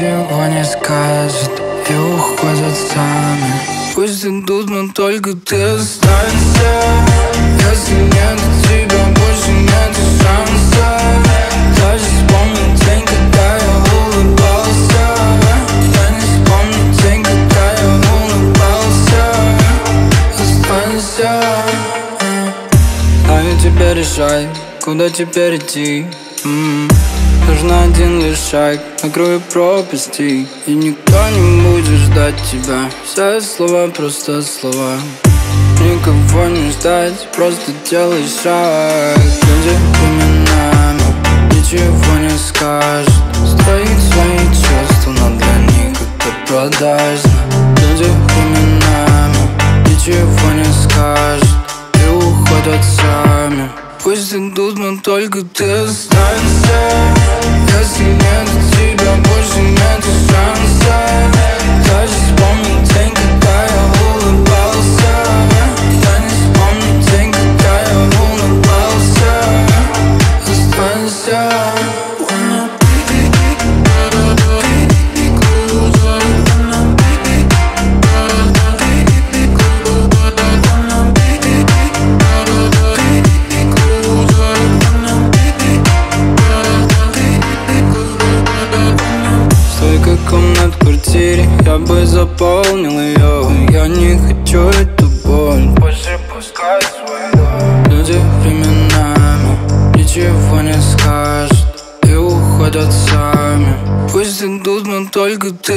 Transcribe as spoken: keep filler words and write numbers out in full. ничего не скажет и уходят сами. Пусть идут, но только ты останься. Если нет тебя, больше нет шанса. Даже вспомнить день, когда я улыбался. Я не вспомню день, когда я улыбался. Останься. А я тебя решай, куда теперь идти. М-м. Нужен один лишь шаг, накрою пропасти. И никто не будет ждать тебя. Все слова просто слова. Никого не ждать, просто делай шаг. Люди временами ничего не скажут. Строить свои чувства, но для них это продажно. Люди временами ничего не скажут и уходят сами. Пусть идут, но только ты останься. Если нет тебя, больше нет шанса. Даже вспомнить день, когда я улыбался. Я не вспомню день, когда я улыбался. Останься. Я бы заполнил ее, я не хочу эту боль. Больше пускай свое. Люди временами ничего не скажут и уходят сами. Пусть идут, но только ты.